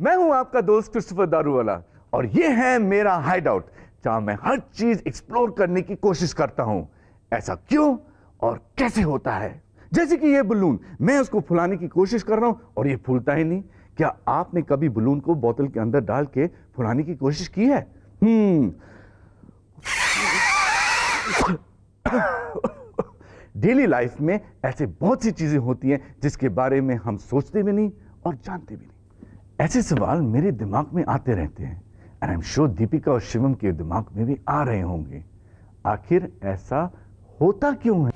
मैं हूं आपका दोस्त क्रिस्टोफर दारूवाला और ये है मेरा हाइड आउट, जहां मैं हर चीज एक्सप्लोर करने की कोशिश करता हूं। ऐसा क्यों और कैसे होता है। जैसे कि ये बलून, मैं उसको फुलाने की कोशिश कर रहा हूं और ये फूलता ही नहीं। क्या आपने कभी बलून को बोतल के अंदर डाल के फुलाने की कोशिश की है? डेली लाइफ में ऐसे बहुत सी चीजें होती हैं जिसके बारे में हम सोचते भी नहीं और जानते भी नहीं। ऐसे सवाल मेरे दिमाग में आते रहते हैं and I am sure Deepika और शिवम के दिमाग में भी आ रहे होंगे। आखिर ऐसा होता क्यों है?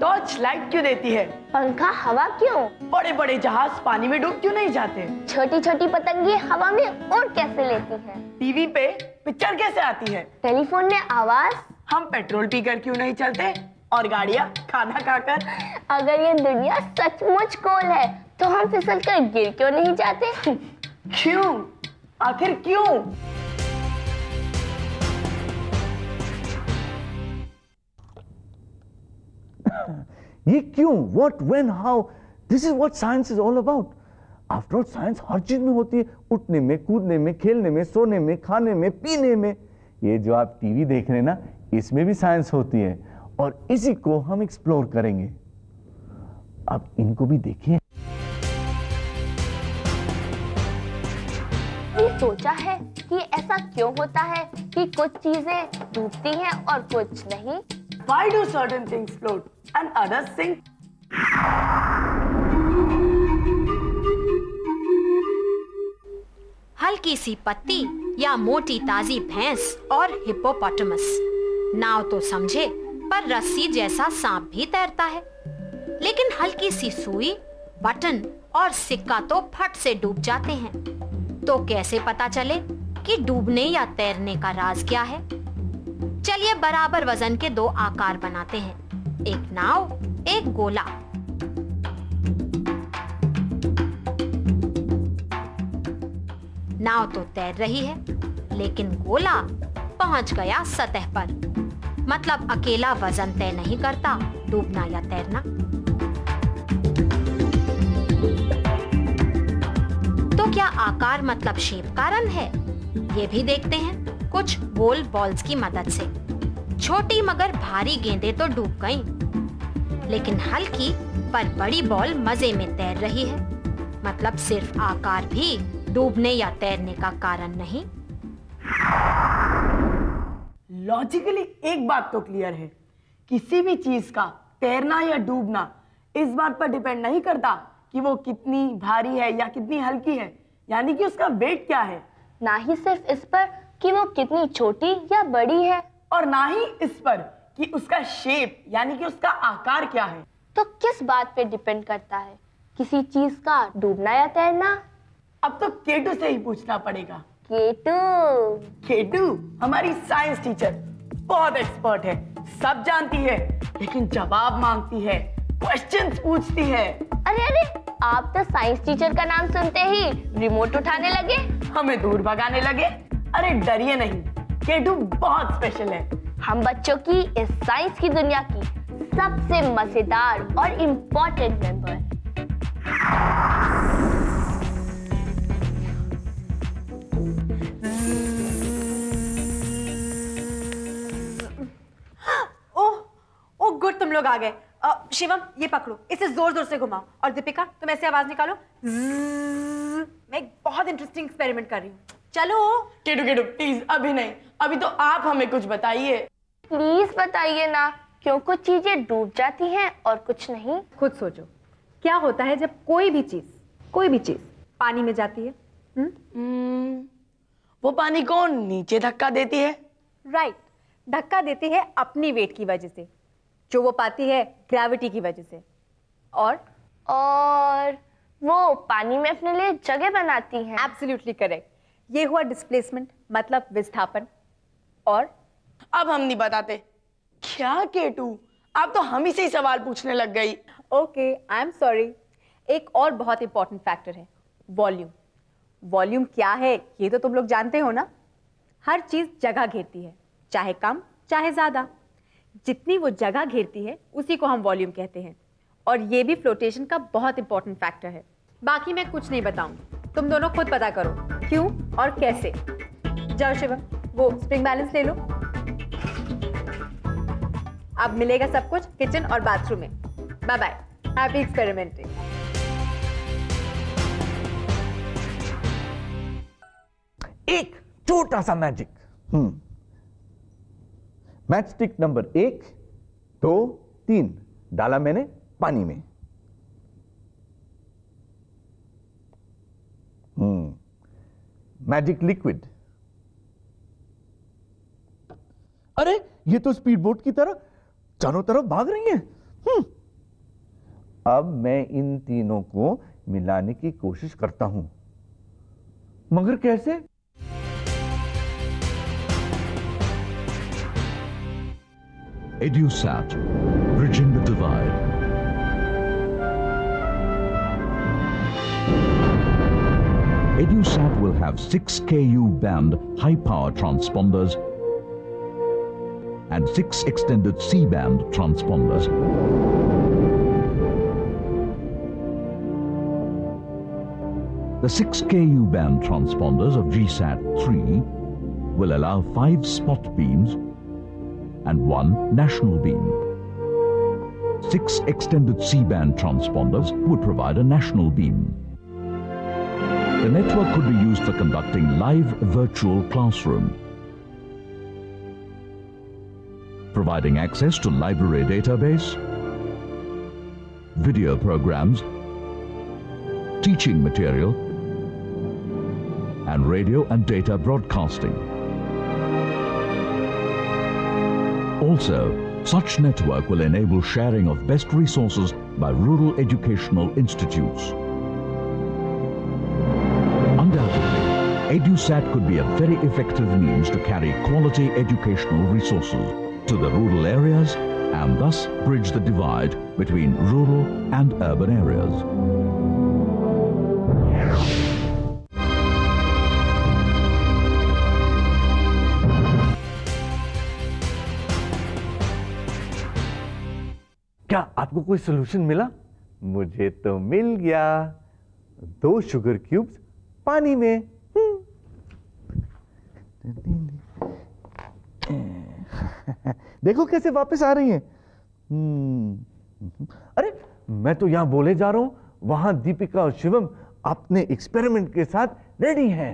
टॉर्च लाइट क्यों देती है? पंखा हवा क्यों? बड़े बड़े जहाज पानी में डूब क्यों नहीं जाते? छोटी छोटी पतंगे हवा में उड़ कैसे लेती है? टीवी पे पिक्चर कैसे आती है? टेलीफोन में आवाज? हम पेट्रोल पीकर क्यों नहीं चलते और गाड़ियाँ खाना खाकर? अगर ये दुनिया सचमुच गोल है तो हम फिसल कर गिर क्यों नहीं जाते? क्यों? आखिर क्यों? ये क्यों? What, when, how? This is what science is all about. After all science हर चीज में होती है, उठने में, कूदने में, खेलने में, सोने में, खाने में, पीने में। ये जो आप टीवी देख रहे हैं ना, इसमें भी साइंस होती है और इसी को हम एक्सप्लोर करेंगे। आप इनको भी देखिए। सोचा है कि ऐसा क्यों होता है कि कुछ चीजें डूबती हैं और कुछ नहीं? Why do certain things float and others sink? हल्की सी पत्ती या मोटी ताजी भैंस और हिप्पोपोटामस। नाव तो समझे, पर रस्सी जैसा सांप भी तैरता है। लेकिन हल्की सी सुई, बटन और सिक्का तो फट से डूब जाते हैं। तो कैसे पता चले कि डूबने या तैरने का राज क्या है? चलिए बराबर वजन के दो आकार बनाते हैं, एक नाव, एक गोला। नाव तो तैर रही है, लेकिन गोला पहुंच गया सतह पर। मतलब अकेला वजन तय नहीं करता डूबना या तैरना। तो क्या आकार मतलब शेप कारण है? ये भी देखते हैं कुछ गोल बॉल्स की मदद से। छोटी मगर भारी गेंदें तो डूब गईं, लेकिन हल्की पर बड़ी बॉल मजे में तैर रही है। मतलब सिर्फ आकार भी डूबने या तैरने का कारण नहीं। लॉजिकली एक बात तो क्लियर है, किसी भी चीज का तैरना या डूबना इस बात पर डिपेंड नहीं करता कि वो कितनी भारी है या कितनी हल्की है, यानी कि उसका वेट क्या है। ना ही सिर्फ इस पर कि वो कितनी छोटी या बड़ी है, और ना ही इस पर कि उसका शेप यानी कि उसका आकार क्या है। तो किस बात पे डिपेंड करता है किसी चीज का डूबना या तैरना? अब तो केटू से ही पूछना पड़ेगा। केटू हमारी साइंस टीचर बहुत एक्सपर्ट है, सब जानती है, लेकिन जवाब मांगती है, क्वेश्चंस पूछती है। अरे अरे, आप तो साइंस टीचर का नाम सुनते ही रिमोट उठाने लगे, हमें दूर भगाने लगे। अरे डरिए नहीं, केटू बहुत स्पेशल है। हम बच्चों की इस साइंस की दुनिया की सबसे मजेदार और इम्पोर्टेंट मेंबर है। गुड, तुम लोग आ गए। शिवम, ये पकड़ो, इसे जोर जोर से घुमाओ, और दीपिका तुम ऐसे आवाज निकालो। मैं एक बहुत इंटरेस्टिंग एक्सपेरिमेंट कर रही हूँ। चलो। केटू केटू प्लीज, अभी नहीं, अभी तो आप हमें कुछ बताइए। प्लीज बताइए ना, क्यों कुछ चीजें डूब जाती हैं और कुछ नहीं? खुद सोचो, क्या होता है जब कोई भी चीज पानी में जाती है? वो पानी को नीचे धक्का देती है। राइट, धक्का देती है अपनी वेट की वजह से, जो वो पाती है ग्रेविटी की वजह से, और वो पानी में अपने लिए जगह बनाती है। Absolutely correct. ये हुआ डिस्प्लेसमेंट, मतलब विस्थापन। और अब हम नहीं बताते। क्या केटू, आप तो हम ही से ही सवाल पूछने लग गई। Okay, I am sorry. एक और बहुत इंपॉर्टेंट फैक्टर है, वॉल्यूम। वॉल्यूम क्या है ये तो तुम लोग जानते हो ना। हर चीज जगह घेरती है, चाहे कम चाहे ज्यादा। जितनी वो जगह घेरती है उसी को हम वॉल्यूम कहते हैं। और ये भी फ्लोटेशन का बहुत इंपॉर्टेंट फैक्टर है। बाकी मैं कुछ नहीं बताऊंगी, तुम दोनों खुद पता करो क्यों और कैसे। जाओ शिवम, वो स्प्रिंग बैलेंस ले लो। अब मिलेगा सब कुछ किचन और बाथरूम में। Bye bye, happy experimenting. एक छोटा सा मैजिक। मैच स्टिक नंबर 1, 2, 3 डाला मैंने पानी में। Magic liquid. अरे ये तो स्पीड बोट की तरह चारों तरफ भाग रही है। अब मैं इन तीनों को मिलाने की कोशिश करता हूं, मगर कैसे? EDUSAT, bridging the divide. EDUSAT will have 6 KU band high-power transponders and 6 extended C-band transponders. The 6 KU band transponders of GSAT-3 will allow 5 spot beams and 1 national beam. 6 extended C-band transponders would provide a national beam. The network could be used for conducting live virtual classroom, providing access to library database, video programs, teaching material, and radio and data broadcasting. Also, such network will enable sharing of best resources by rural educational institutes. EDUSAT could be a very effective means to carry quality educational resources to the rural areas and thus bridge the divide between rural and urban areas. क्या आपको कोई solution मिला? मुझे तो मिल गया। 2 sugar cubes पानी में। देखो कैसे वापस आ रही है। अरे मैं तो यहां बोले जा रहा हूं, वहां दीपिका और शिवम अपने एक्सपेरिमेंट के साथ रेडी हैं।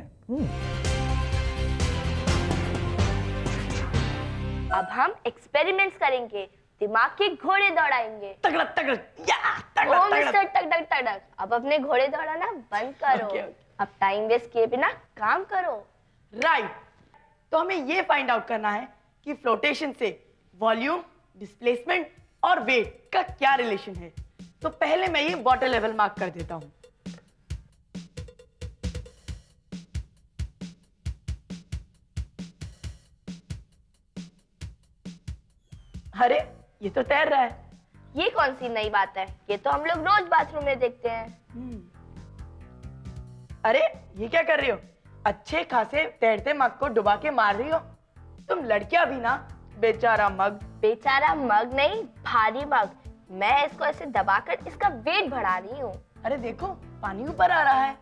अब हम एक्सपेरिमेंट्स करेंगे, दिमाग के घोड़े दौड़ाएंगे। तगड़क तगड़क या तगड़क मिस्टर तगड़क तगड़क। अब अपने घोड़े दौड़ाना बंद करो। अब टाइम वेस्ट किए बिना काम करो। राइट, तो हमें ये फाइंड आउट करना है कि फ्लोटेशन से वॉल्यूम, डिस्प्लेसमेंट और वेट का क्या रिलेशन है। तो पहले मैं ये वाटर लेवल मार्क कर देता हूं। अरे ये तो तैर रहा है। ये कौन सी नई बात है, ये तो हम लोग रोज बाथरूम में देखते हैं। अरे ये क्या कर रहे हो, अच्छे खासे तैरते मग को डुबा के मार रही हो तुम लड़कियां भी ना। बेचारा मग, बेचारा मग नहीं, भारी मग। मैं इसको ऐसे दबाकर इसका वेट बढ़ा रही हूँ। अरे देखो पानी ऊपर आ रहा है,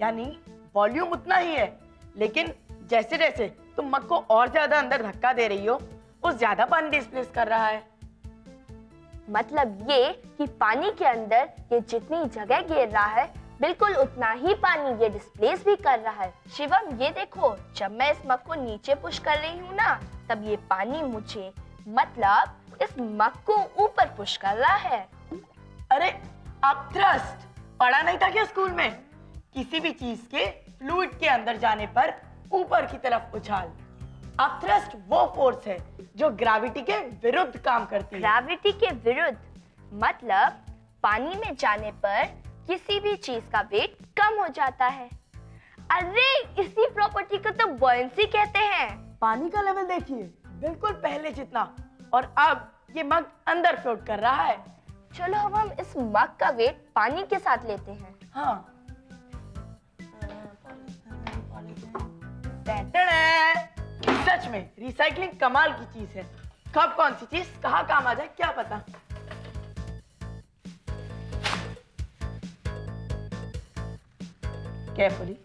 यानी वॉल्यूम उतना ही है, लेकिन जैसे जैसे तुम मग को और ज्यादा अंदर धक्का दे रही हो वो ज्यादा पानी डिस्प्लेस कर रहा है। मतलब ये कि पानी के अंदर ये जितनी जगह घेर रहा है बिल्कुल उतना ही पानी ये डिस्प्लेस भी कर रहा है। शिवम ये देखो, जब मैं इस मग को नीचे पुश कर रही हूँ ना, तब ये पानी मुझे, मतलब इस मग को ऊपर पुश कर रहा है। अरे आप थ्रस्ट पढ़ा नहीं था क्या स्कूल में? किसी भी चीज के फ्लूइड के अंदर जाने पर ऊपर की तरफ उछाल। अब थ्रस्ट वो फोर्स है जो ग्रेविटी के विरुद्ध काम करती है। ग्रेविटी के विरुद्ध मतलब पानी में जाने पर किसी भी चीज का वेट कम हो जाता है। अरे इसी प्रॉपर्टी को तो बॉयंसी कहते हैं। पानी का लेवल देखिए, बिल्कुल पहले जितना, और अब ये मग अंदर फ्लोट कर रहा है। चलो हम इस मग का वेट पानी के साथ लेते हैं। हाँ। सच में रिसाइकलिंग कमाल की चीज है, कब कौन सी चीज कहाँ काम आ जाए क्या पता। carefully.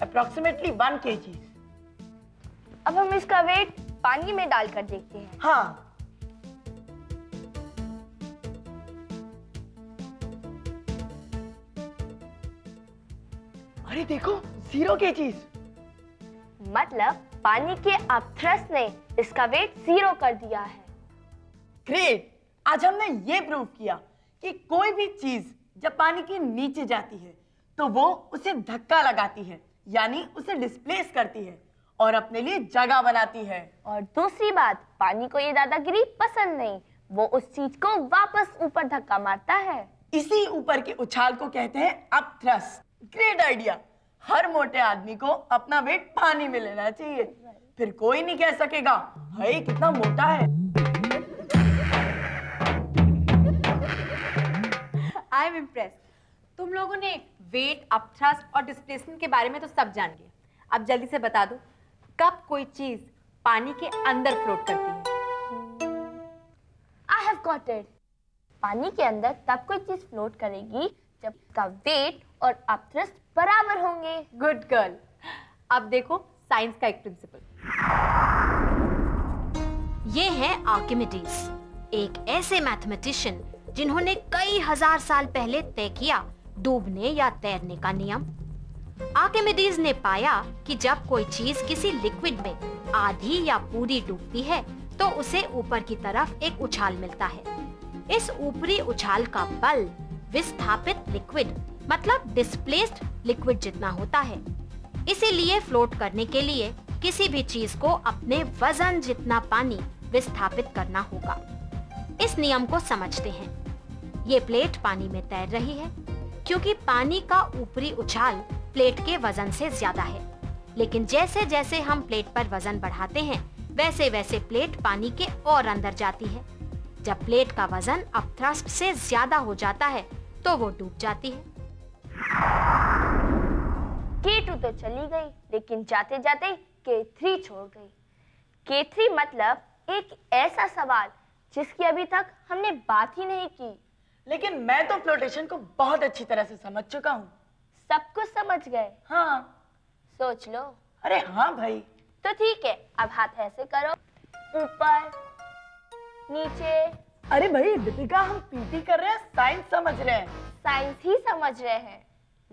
Approximately 1 kg. अब हम इसका वेट पानी में डालकर देखते हैं। हाँ। अरे देखो 0 kg। मतलब पानी के अपथ्रस ने इसका वेट 0 कर दिया है। ग्रेट। आज हमने ये प्रूव किया कि कोई भी चीज जब पानी के नीचे जाती है तो वो उसे धक्का लगाती है, यानी उसे डिस्प्लेस करती है और अपने लिए जगह बनाती है। और दूसरी बात, पानी को ये दादागिरी पसंद नहीं, वो उस चीज को वापस ऊपर धक्का मारता है। इसी ऊपर के उछाल को कहते हैं अपथ्रस्ट। Great idea. हर मोटे आदमी को अपना वेट पानी में लेना चाहिए, फिर कोई नहीं कह सकेगा हे कितना मोटा है। I am impressed. तुम लोगों ने वेट, अपथ्रस्ट और डिस्प्लेसमेंट के बारे में तो सब जान लिया। अब जल्दी से बता दो, कब कोई चीज पानी के अंदर फ्लोट करती है? I have got it. पानी के अंदर तब कोई चीज फ्लोट करेगी जब का वेट और अपथ्रस्ट बराबर होंगे। Good girl. अब देखो साइंस का एक प्रिंसिपल। ये है आर्किमिडीज, एक ऐसे मैथमेटिशियन जिन्होंने कई हजार साल पहले तय किया डूबने या तैरने का नियम। आर्किमिडीज ने पाया कि जब कोई चीज किसी लिक्विड में आधी या पूरी डूबती है तो उसे ऊपर की तरफ एक उछाल मिलता है। इस ऊपरी उछाल का बल विस्थापित लिक्विड मतलब डिस्प्लेस्ड लिक्विड जितना होता है। इसीलिए फ्लोट करने के लिए किसी भी चीज को अपने वजन जितना पानी विस्थापित करना होगा। इस नियम को समझते हैं। ये प्लेट पानी में तैर रही है क्योंकि पानी का ऊपरी उछाल प्लेट के वजन से ज्यादा है, लेकिन जैसे जैसे हम प्लेट पर वजन बढ़ाते हैं वैसे वैसे प्लेट पानी के और अंदर जाती है। जब प्लेट का वजन अपथ्रस्ट से ज्यादा हो जाता है तो वो डूब जाती है। K2 तो चली गई, लेकिन जाते जाते K3 छोड़ गई। K3 मतलब एक ऐसा सवाल जिसकी अभी तक हमने बात ही नहीं की। लेकिन मैं तो फ्लोटेशन को बहुत अच्छी तरह से समझ चुका हूँ। सब कुछ समझ गए? हाँ। सोच लो। अरे हाँ भाई। तो ठीक है, अब हाथ ऐसे करो, ऊपर नीचे। अरे भाई दीपिका, हम पीटी कर रहे हैं, साइंस समझ रहे हैं। साइंस ही समझ रहे हैं,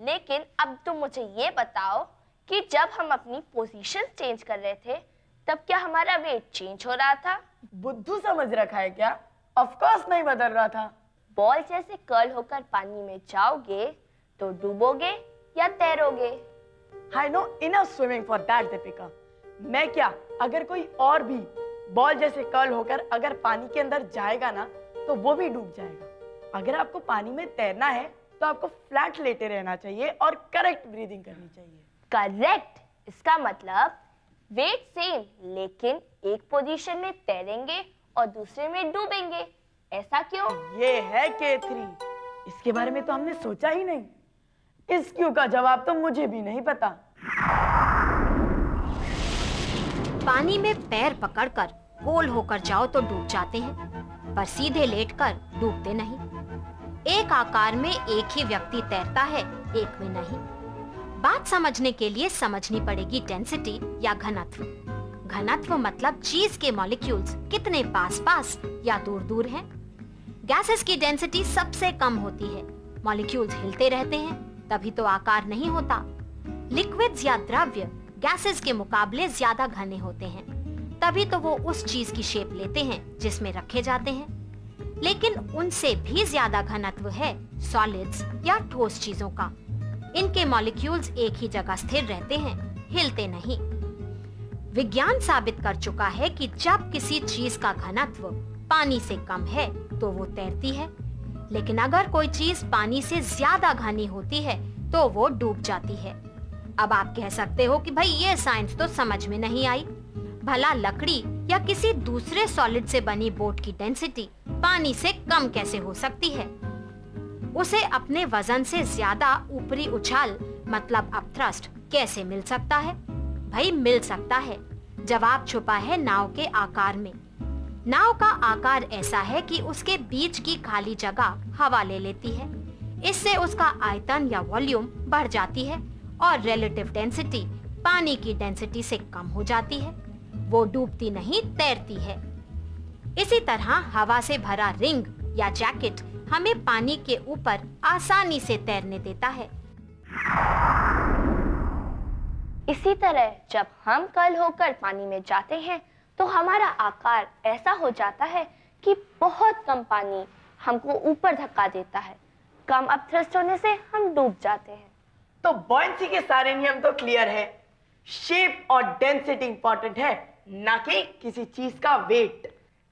लेकिन अब तुम मुझे ये बताओ कि जब हम अपनी पोजीशन चेंज कर रहे थे तब क्या हमारा वेट चेंज हो रहा था? बुद्धू समझ रखा है क्या? ऑफ कोर्स नहीं बदल रहा था। बॉल जैसे कर्ल होकर पानी में जाओगे तो डूबोगे या तैरोगे? I know enough swimming for that Deepika. मैं क्या, अगर कोई और भी बॉल जैसे कर्ल होकर अगर पानी के अंदर जाएगा ना तो वो भी डूब जाएगा। अगर आपको पानी में तैरना है तो आपको फ्लैट लेटे रहना चाहिए और करेक्ट ब्रीदिंग करनी चाहिए। करेक्ट। इसका मतलब वेट सेम, लेकिन एक पोजीशन में तैरेंगे और दूसरे में डूबेंगे। ऐसा क्यों? ये है K3। इसके बारे में तो हमने सोचा ही नहीं। इस क्यों का जवाब तो मुझे भी नहीं पता। पानी में पैर पकड़कर गोल होकर जाओ तो डूब जाते हैं, पर सीधे लेटकर डूबते नहीं। एक आकार में एक ही व्यक्ति तैरता है, एक में नहीं। बात समझने के लिए समझनी पड़ेगी डेंसिटी या घनत्व। घनत्व मतलब चीज के मॉलिक्यूल्स कितने पास पास या दूर दूर हैं। गैसेस की डेंसिटी सबसे कम होती है, मॉलिक्यूल्स हिलते रहते हैं तभी तो आकार नहीं होता। लिक्विड्स या द्रव्य गैसेस के मुकाबले ज्यादा घने होते हैं, तभी तो वो उस चीज की शेप लेते हैं जिसमें रखे जाते हैं। लेकिन उनसे भी ज्यादा घनत्व है सॉलिड्स या ठोस चीजों का। इनके मॉलिक्यूल्स एक ही जगह स्थिर रहते हैं, हिलते नहीं। विज्ञान साबित कर चुका है कि जब किसी चीज का घनत्व पानी से कम है तो वो तैरती है, लेकिन अगर कोई चीज पानी से ज्यादा घनी होती है तो वो डूब जाती है। अब आप कह सकते हो कि भाई ये साइंस तो समझ में नहीं आई। भला लकड़ी या किसी दूसरे सॉलिड से बनी बोट की डेंसिटी पानी से कम कैसे हो सकती है? उसे अपने वजन से ज्यादा ऊपरी उछाल मतलब अपथ्रस्ट कैसे मिल सकता है? भाई मिल सकता है। जवाब छुपा है नाव के आकार में। नाव का आकार ऐसा है कि उसके बीच की खाली जगह हवा ले लेती है। इससे उसका आयतन या वॉल्यूम बढ़ जाती है और रिलेटिव डेंसिटी पानी की डेंसिटी से कम हो जाती है। वो डूबती नहीं, तैरती है। इसी तरह हवा से भरा रिंग या जैकेट हमें पानी के ऊपर आसानी से तैरने देता है। इसी तरह जब हम कल होकर पानी में जाते हैं तो हमारा आकार ऐसा हो जाता है कि बहुत कम पानी हमको ऊपर धक्का देता है। कम अपथ्रस्ट होने से हम डूब जाते हैं। तो बॉयंसी के सारे नियम तो क्लियर है। शेप और डेंसिटी इंपॉर्टेंट है, ना कि किसी चीज का वेट।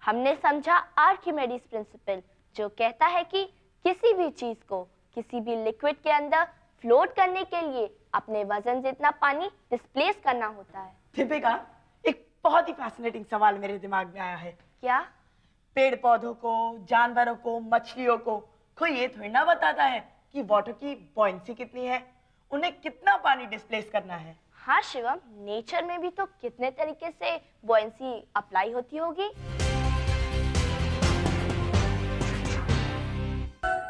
हमने समझा आर्किमिडीज प्रिंसिपल, जो कहता है कि किसी भी चीज को किसी भी लिक्विड के अंदर फ्लोट करने के लिए अपने वजन जितना पानी डिस्प्लेस करना होता है। दीपिका, एक बहुत ही फैसिनेटिंग सवाल मेरे दिमाग में आया है। क्या? पेड़ पौधों को, जानवरों को, मछलियों को कोई ये थोड़ी ना बताता है कि वाटर की बॉयंसी कितनी है, उन्हें कितना पानी डिस्प्लेस करना है। हाँ शिवम, नेचर में भी तो कितने तरीके से बॉयंसी अप्लाई होती होगी।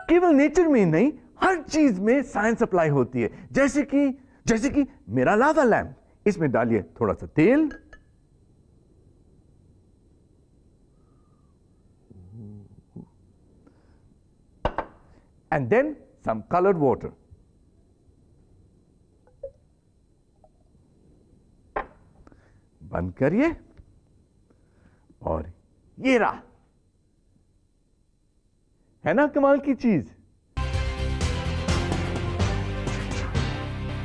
केवल नेचर में ही नहीं, हर चीज में साइंस अप्लाई होती है। जैसे कि मेरा लावा लैंप, इसमें डालिए थोड़ा सा तेल। And then some colored water. बंद करिए और ये रहा। है ना कमाल की चीज।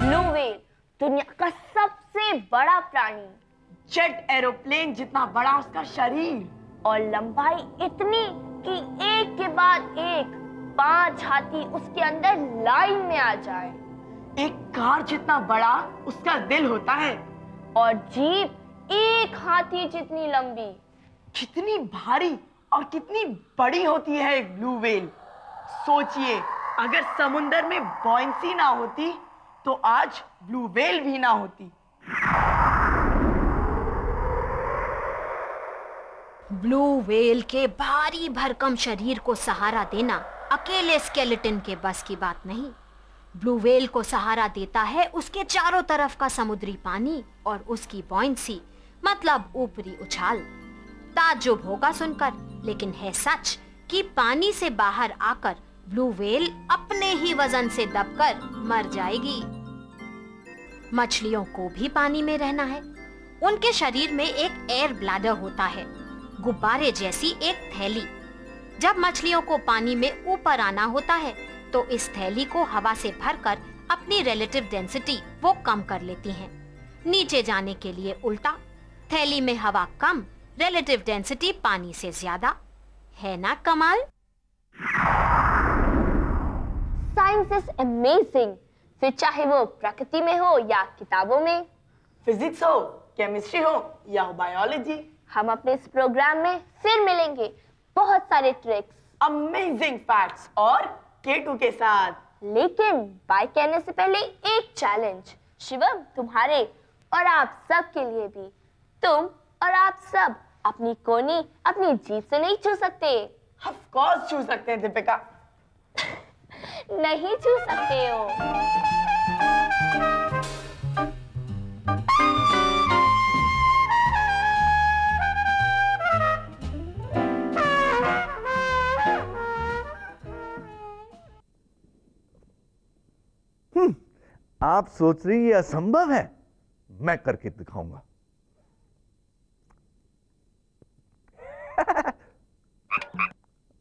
ब्लू व्हेल दुनिया का सबसे बड़ा प्राणी। जेट एरोप्लेन जितना बड़ा उसका शरीर और लंबाई इतनी कि एक के बाद एक 5 हाथी उसके अंदर लाइन में आ जाए। एक कार जितना बड़ा उसका दिल होता है और जीप एक हाथी जितनी लंबी। कितनी भारी और कितनी बड़ी होती है एक ब्लू व्हेल। सोचिए, अगर समुंदर में बॉयंसी ना होती तो आज ब्लू व्हेल भी ना होती। ब्लू व्हेल के भारी भरकम शरीर को सहारा देना अकेले स्केलेटन के बस की बात नहीं। ब्लू व्हेल को सहारा देता है उसके चारों तरफ का समुद्री पानी और उसकी बॉयंसी मतलब ऊपरी उछाल। ताज्जुब होगा सुनकर, लेकिन है सच कि पानी से बाहर आकर ब्लू व्हेल अपने ही वजन से दबकर मर जाएगी। मछलियों को भी पानी में रहना है। उनके शरीर में एक एयर ब्लैडर होता है, गुब्बारे जैसी एक थैली। जब मछलियों को पानी में ऊपर आना होता है तो इस थैली को हवा से भरकर अपनी रिलेटिव डेंसिटी वो कम कर लेती हैं। नीचे जाने के लिए उल्टा, थैली में हवा कम, रिलेटिव डेंसिटी पानी से ज्यादा। है ना कमाल? Science is amazing. फिर चाहे वो प्रकृति में हो या किताबों में, फिजिक्स हो, केमिस्ट्री हो या बायोलॉजी। हम अपने इस प्रोग्राम में फिर मिलेंगे बहुत सारे ट्रिक्स, अमेजिंग फैक्ट्स और केटू के साथ। लेकिन बाय कहने से पहले एक चैलेंज शिवम, तुम्हारे और आप सब के लिए भी। तुम और आप सब अपनी कोनी अपनी जीभ से नहीं छू सकते। ऑफ कोर्स छू सकते हैं दीपिका। नहीं छू सकते हो। आप सोच रही ये असंभव है, मैं करके दिखाऊंगा। अरे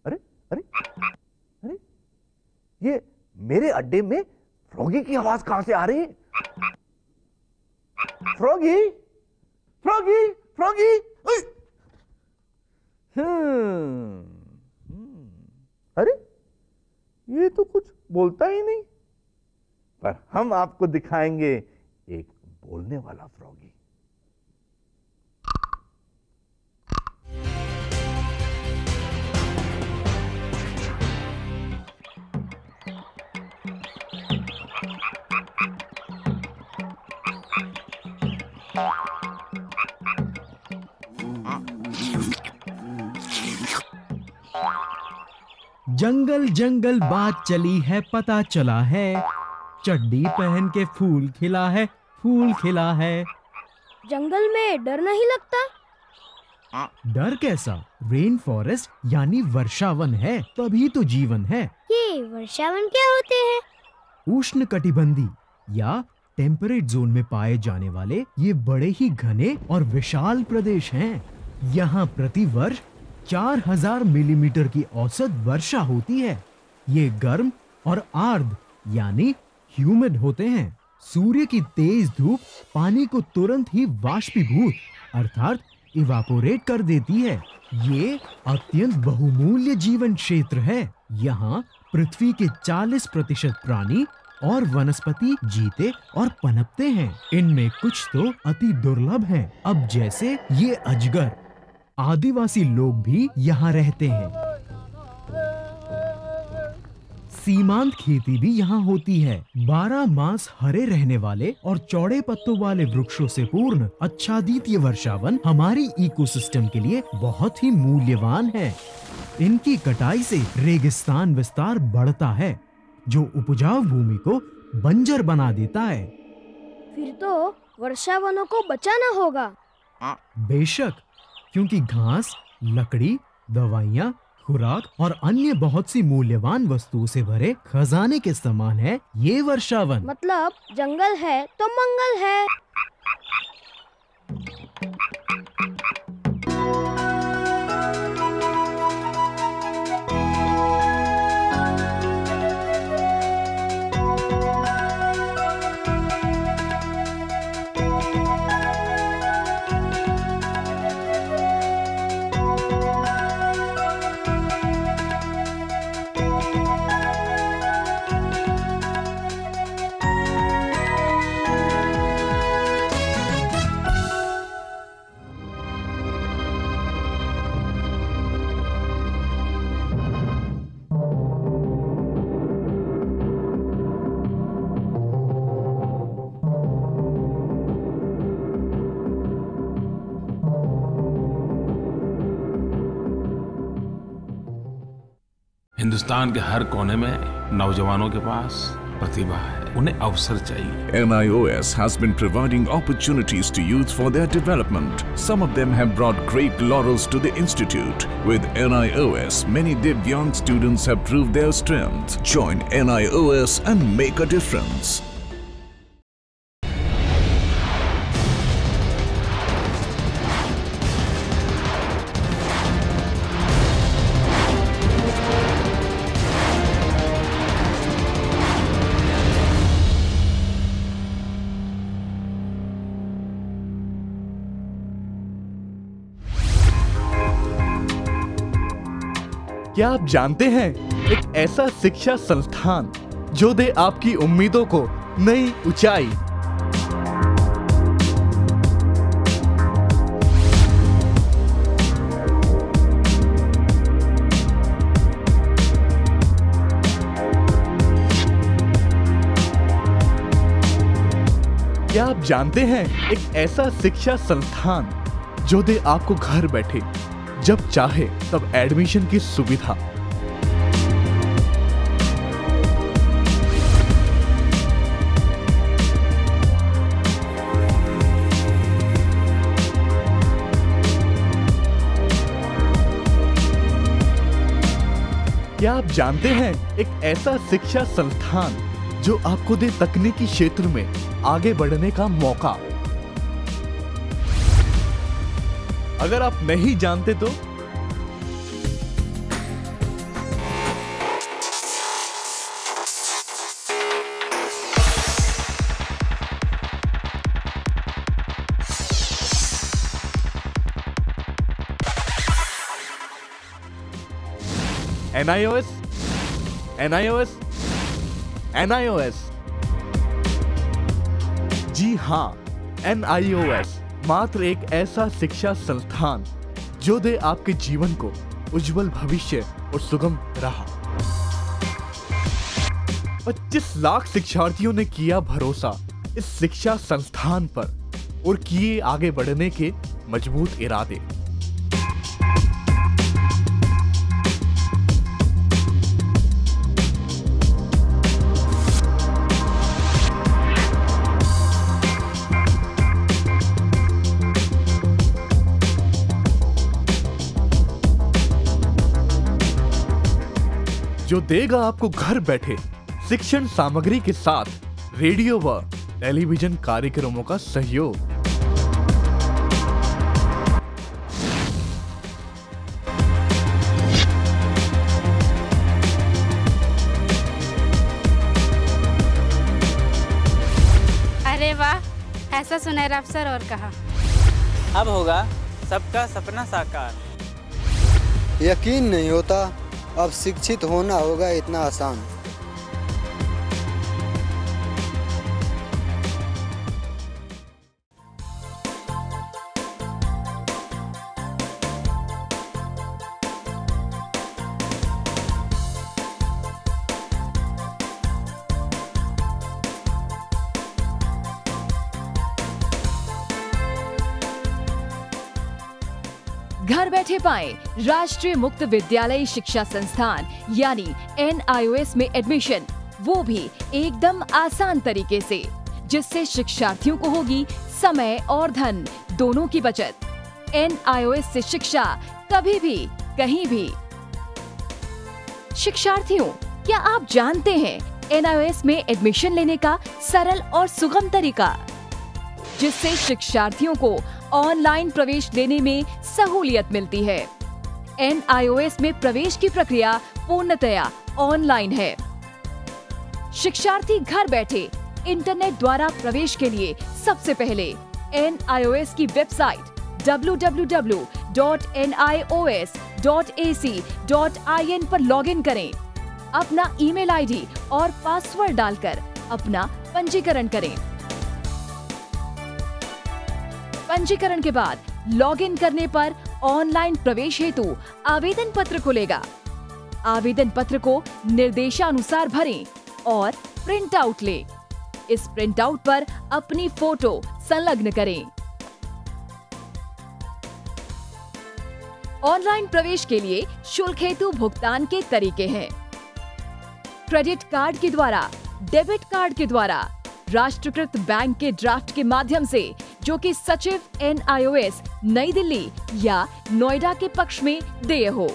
अरे अरे, ये मेरे अड्डे में फ्रॉगी की आवाज कहां से आ रही है? Froggy froggy froggy. अरे ये तो कुछ बोलता ही नहीं, पर हम आपको दिखाएंगे एक बोलने वाला फ्रॉगी। जंगल जंगल बात चली है, पता चला है, चड्डी पहन के फूल खिला है, फूल खिला है। जंगल में डर नहीं लगता? डर कैसा? रेन फॉरेस्ट यानी वर्षावन है, तभी तो जीवन है। ये वर्षावन क्या होते हैं? उष्णकटिबंधी या टेम्परेट जोन में पाए जाने वाले ये बड़े ही घने और विशाल प्रदेश हैं। यहाँ प्रतिवर्ष 4000 मिलीमीटर की औसत वर्षा होती है। ये गर्म और आर्द यानी ह्यूमिड होते हैं। सूर्य की तेज धूप पानी को तुरंत ही वाष्पीभूत अर्थात इवापोरेट कर देती है। ये अत्यंत बहुमूल्य जीवन क्षेत्र है। यहाँ पृथ्वी के 40% प्राणी और वनस्पति जीते और पनपते हैं। इनमें कुछ तो अति दुर्लभ हैं। अब जैसे ये अजगर, आदिवासी लोग भी यहाँ रहते हैं। सीमांत खेती भी यहाँ होती है। 12 मास हरे रहने वाले और चौड़े पत्तों वाले वृक्षों से पूर्ण आच्छादित ये वर्षावन हमारी इकोसिस्टम के लिए बहुत ही मूल्यवान है। इनकी कटाई से रेगिस्तान विस्तार बढ़ता है, जो उपजाऊ भूमि को बंजर बना देता है। फिर तो वर्षावनों को बचाना होगा। बेशक, क्योंकि घास, लकड़ी, दवाइयाँ, खुराक और अन्य बहुत सी मूल्यवान वस्तुओं से भरे खजाने के समान है ये वर्षावन। मतलब जंगल है तो मंगल है। हिंदुस्तान के हर कोने में नौजवानों के पास प्रतिभा है, उन्हें अवसर चाहिए। NIOS has been providing opportunities to youth for their development. Some of them have brought great laurels to the institute. With NIOS, many Divyang students have proved their strength. Join NIOS and make a difference. क्या आप जानते हैं एक ऐसा शिक्षा संस्थान जो दे आपकी उम्मीदों को नई ऊंचाई? क्या आप जानते हैं एक ऐसा शिक्षा संस्थान जो दे आपको घर बैठे जब चाहे तब एडमिशन की सुविधा? क्या आप जानते हैं एक ऐसा शिक्षा संस्थान जो आपको दे तकनीकी क्षेत्र में आगे बढ़ने का मौका? अगर आप नहीं जानते तो NIOS, NIOS, NIOS। जी हाँ, NIOS मात्र एक ऐसा शिक्षा संस्थान जो दे आपके जीवन को उज्जवल भविष्य और सुगम राह। 25 लाख शिक्षार्थियों ने किया भरोसा इस शिक्षा संस्थान पर और किए आगे बढ़ने के मजबूत इरादे। जो देगा आपको घर बैठे शिक्षण सामग्री के साथ रेडियो व टेलीविजन कार्यक्रमों का सहयोग। अरे वाह, ऐसा सुनहरा अवसर और कहा। अब होगा सबका सपना साकार। यकीन नहीं होता, अब शिक्षित होना होगा इतना आसान। घर बैठे पाएं राष्ट्रीय मुक्त विद्यालयी शिक्षा संस्थान यानी NIOS में एडमिशन, वो भी एकदम आसान तरीके से, जिससे शिक्षार्थियों को होगी समय और धन दोनों की बचत। NIOS से शिक्षा कभी भी कहीं भी। शिक्षार्थियों, क्या आप जानते हैं NIOS में एडमिशन लेने का सरल और सुगम तरीका, जिससे शिक्षार्थियों को ऑनलाइन प्रवेश देने में सहूलियत मिलती है। NIOS में प्रवेश की प्रक्रिया पूर्णतया ऑनलाइन है। शिक्षार्थी घर बैठे इंटरनेट द्वारा प्रवेश के लिए सबसे पहले NIOS की वेबसाइट www.nios.ac.in पर लॉगिन करें। अपना ईमेल आईडी और पासवर्ड डालकर अपना पंजीकरण करें। पंजीकरण के बाद लॉगिन करने पर ऑनलाइन प्रवेश हेतु आवेदन पत्र खुलेगा। आवेदन पत्र को निर्देशानुसार भरें और प्रिंट आउट लें। इस प्रिंट आउट पर अपनी फोटो संलग्न करें। ऑनलाइन प्रवेश के लिए शुल्क हेतु भुगतान के तरीके हैं। क्रेडिट कार्ड के द्वारा, डेबिट कार्ड के द्वारा, राष्ट्रीयकृत बैंक के ड्राफ्ट के माध्यम से, जो कि सचिव NIOS नई दिल्ली या नोएडा के पक्ष में देय हो।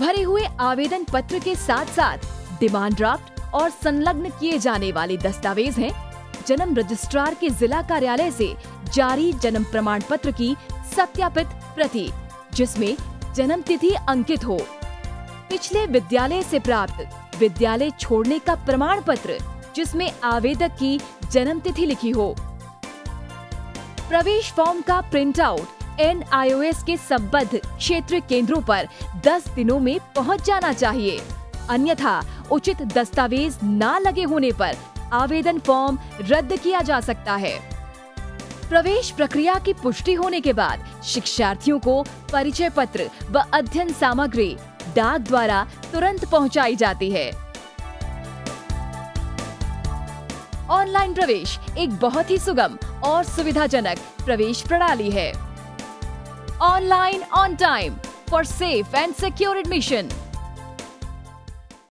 भरे हुए आवेदन पत्र के साथ साथ डिमांड ड्राफ्ट और संलग्न किए जाने वाले दस्तावेज हैं जन्म रजिस्ट्रार के जिला कार्यालय से जारी जन्म प्रमाण पत्र की सत्यापित प्रति, जिसमें जन्म तिथि अंकित हो, पिछले विद्यालय से प्राप्त विद्यालय छोड़ने का प्रमाण पत्र जिसमें आवेदक की जन्म तिथि लिखी हो, प्रवेश फॉर्म का प्रिंट आउट NIOS के संबद्ध क्षेत्र केंद्रों पर 10 दिनों में पहुंच जाना चाहिए, अन्यथा उचित दस्तावेज ना लगे होने पर आवेदन फॉर्म रद्द किया जा सकता है। प्रवेश प्रक्रिया की पुष्टि होने के बाद शिक्षार्थियों को परिचय पत्र व अध्ययन सामग्री डाक द्वारा तुरंत पहुंचाई जाती है। ऑनलाइन प्रवेश एक बहुत ही सुगम और सुविधाजनक प्रवेश प्रणाली है। Online on time for safe and secure admission.